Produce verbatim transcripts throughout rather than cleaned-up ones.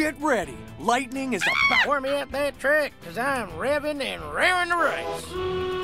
Get ready. Lightning is about... Warm me up that track, because I'm revving and raring to race.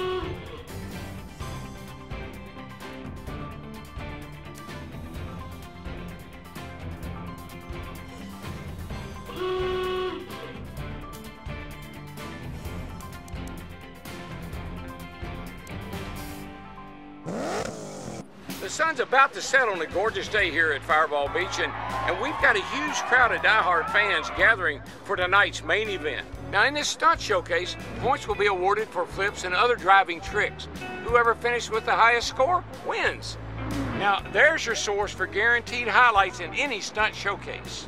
The sun's about to set on a gorgeous day here at Fireball Beach, and, and we've got a huge crowd of diehard fans gathering for tonight's main event. Now, in this stunt showcase, points will be awarded for flips and other driving tricks. Whoever finishes with the highest score wins. Now, there's your source for guaranteed highlights in any stunt showcase.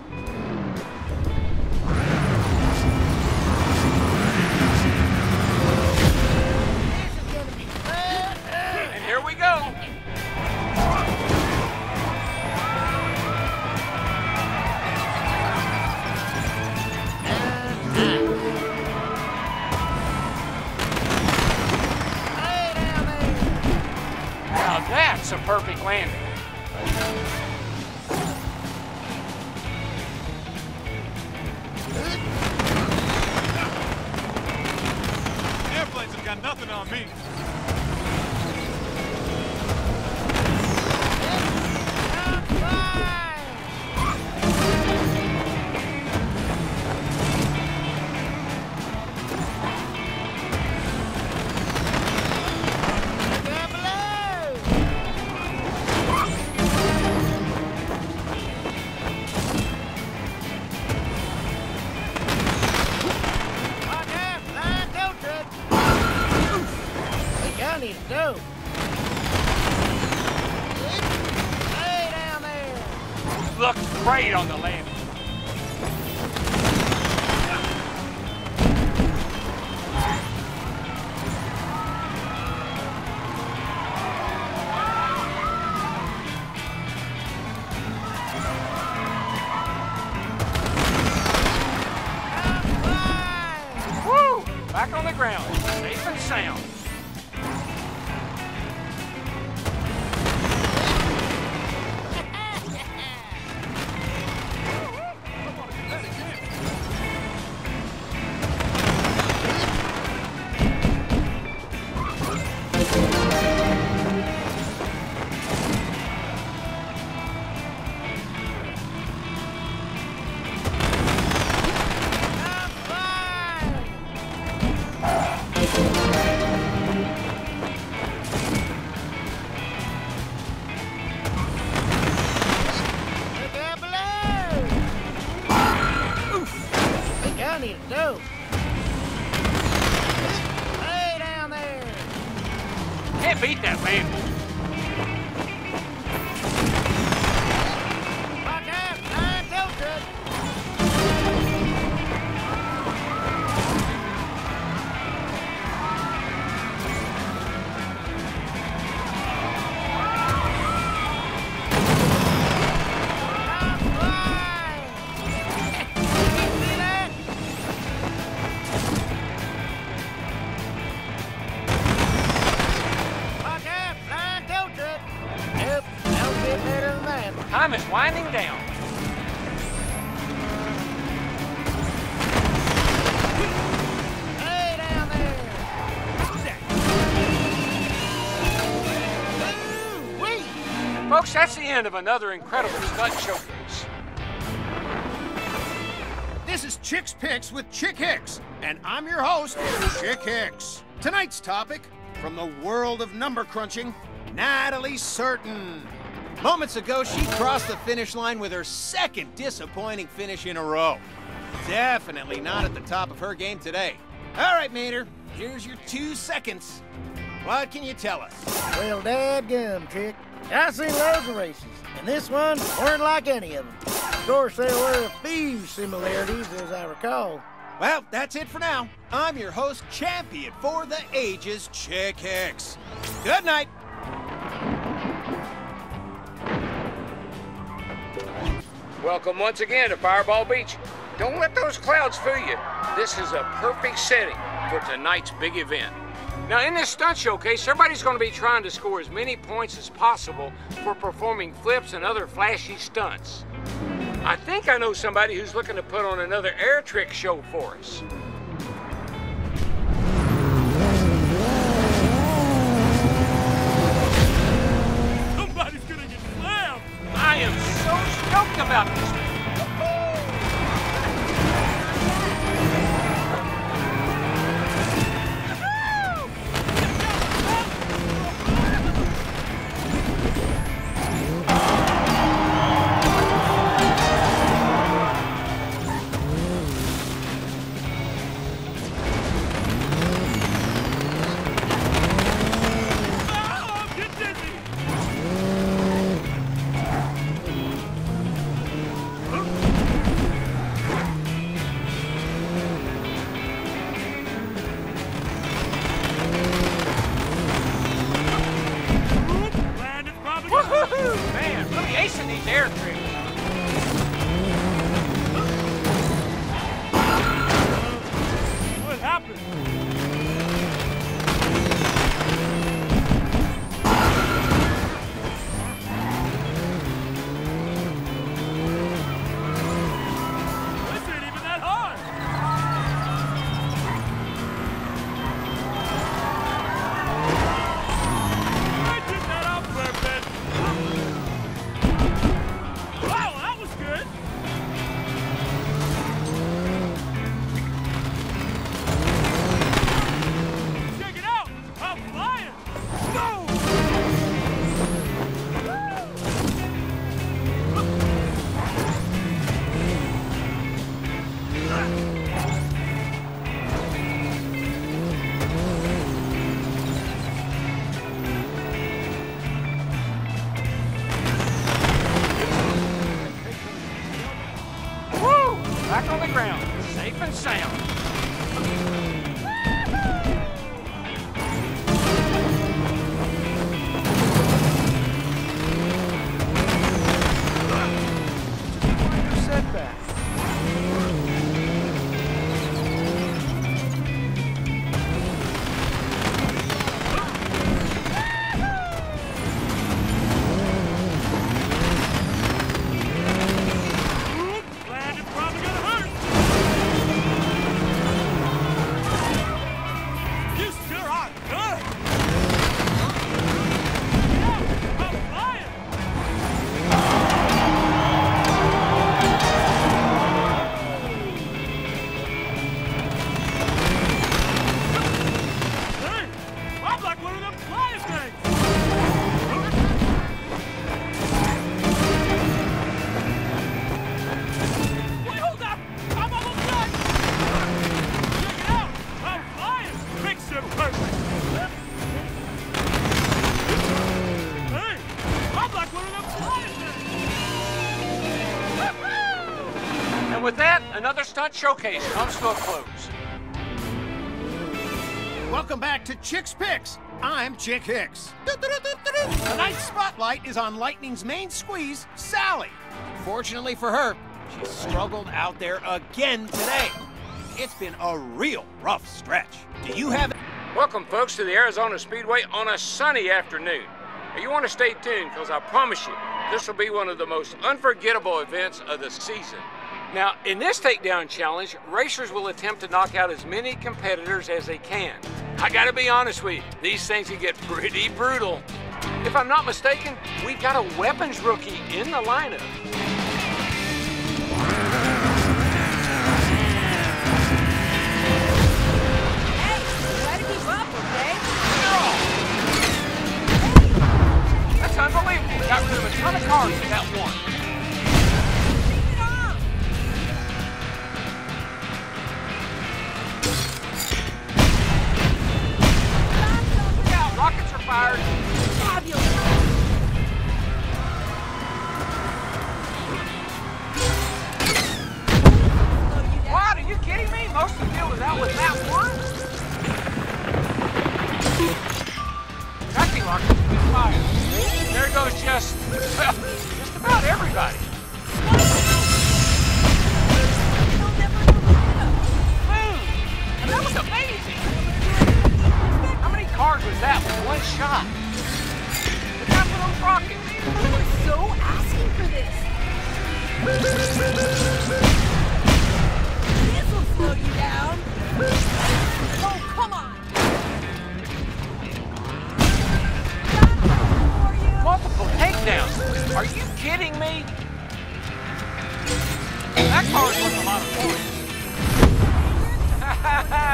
And here we go. That's a perfect landing. Airplanes have got nothing on me. Great on the landing. Woo! Back on the ground, safe and sound. Beat that landing. Time is winding down. Hey, down there. Ooh-wee. And folks, that's the end of another incredible stunt showcase. This is Chick's Picks with Chick Hicks, and I'm your host, Chick Hicks. Tonight's topic, from the world of number crunching, Natalie Certain. Moments ago, she crossed the finish line with her second disappointing finish in a row. Definitely not at the top of her game today. All right, Mater, here's your two seconds. What can you tell us? Well, dadgum, Chick. I seen loads of races, and this one weren't like any of them. Of course, there were a few similarities, as I recall. Well, that's it for now. I'm your host, champion for the ages, Chick Hicks. Good night. Welcome once again to Fireball Beach. Don't let those clouds fool you. This is a perfect setting for tonight's big event. Now, in this stunt showcase, everybody's going to be trying to score as many points as possible for performing flips and other flashy stunts. I think I know somebody who's looking to put on another air trick show for us. Somebody's gonna get slammed! I am so stoked about this. Another stunt showcase comes to a close. Welcome back to Chick's Picks. I'm Chick Hicks. Tonight's spotlight is on Lightning's main squeeze, Sally. Fortunately for her, she struggled out there again today. It's been a real rough stretch. Do you have... Welcome, folks, to the Arizona Speedway on a sunny afternoon. Now, you want to stay tuned, because I promise you, this will be one of the most unforgettable events of the season. Now, in this takedown challenge, racers will attempt to knock out as many competitors as they can. I gotta be honest with you, these things can get pretty brutal. If I'm not mistaken, we've got a weapons rookie in the lineup. Hey, try to keep up, okay? No! Hey. That's unbelievable. Got rid of a ton of cars in that one. Fired. Fabulous. What? Are you kidding me? Most of the field was out with that one? Tracking rockets have been fired. There goes just, well, just about everybody. Boom! That was amazing! Cars was that with one shot. Look out for those rockets. We were so asking for this.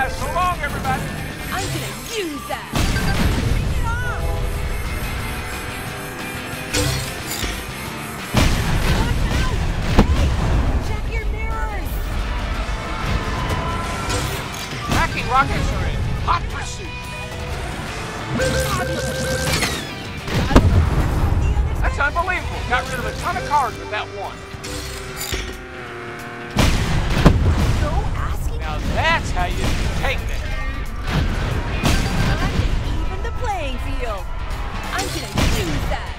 Yeah, so long, everybody. I'm gonna use that. Rockets are in hot pursuit. That's unbelievable. Got rid of a ton of cars with that one. No asking. Now that's how you take that. I'm gonna even the playing field. I'm gonna use that.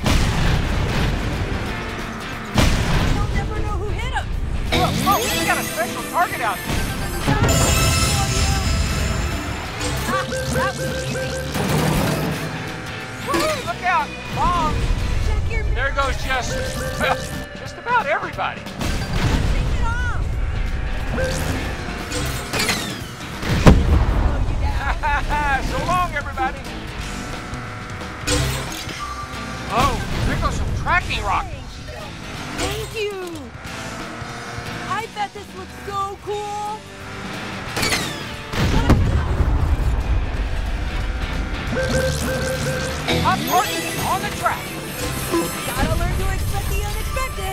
You'll never know who hit him. Look, look, we got a special target out there. That was easy. Woo, look out! Mom! Check your there goes just, well, just about everybody. Take it off! So long, everybody! Oh, there goes some tracking rockets. Thank you! I bet this looks so cool! Hot Martin on the track. Gotta learn to expect the unexpected.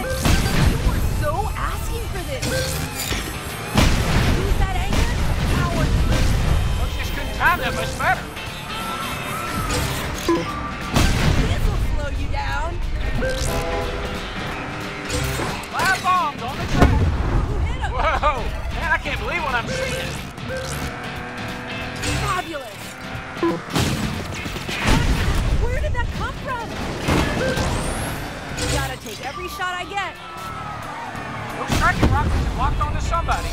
You were so asking for this. Use that anger? Power. Looks just good time that much better. This will slow you down. Five bombs on the track. Who hit him? Whoa! Man, I can't believe what I'm seeing. Fabulous. Where did that come from? Gotta take every shot I get. Those tracking rockets have locked onto somebody.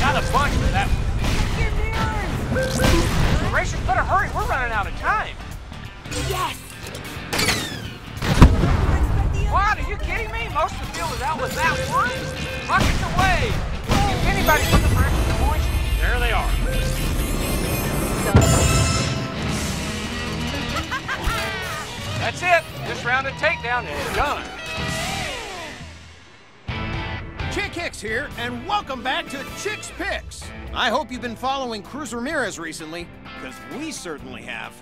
Got a bunch for that one. Check your mirrors! Racers, better hurry. We're running out of time. Yes! What? Are you kidding me? Most of the field is out with that one? Rockets away! If anybody's looking for extra points, there they are. So that's it. This round of takedown is done. Chick Hicks here, and welcome back to Chick's Picks. I hope you've been following Cruz Ramirez recently, because we certainly have.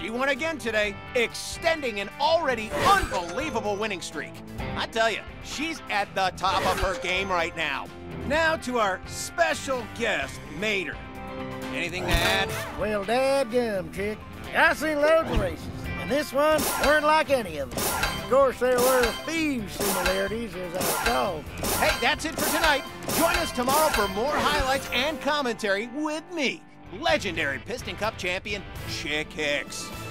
She won again today, extending an already unbelievable winning streak. I tell you, she's at the top of her game right now. Now to our special guest, Mater. Anything to add? Well, dadgum, Chick. I see loads of races. And this one weren't like any of them. Of course, there were a few similarities, as I recall. Hey, that's it for tonight. Join us tomorrow for more highlights and commentary with me, legendary Piston Cup champion Chick Hicks.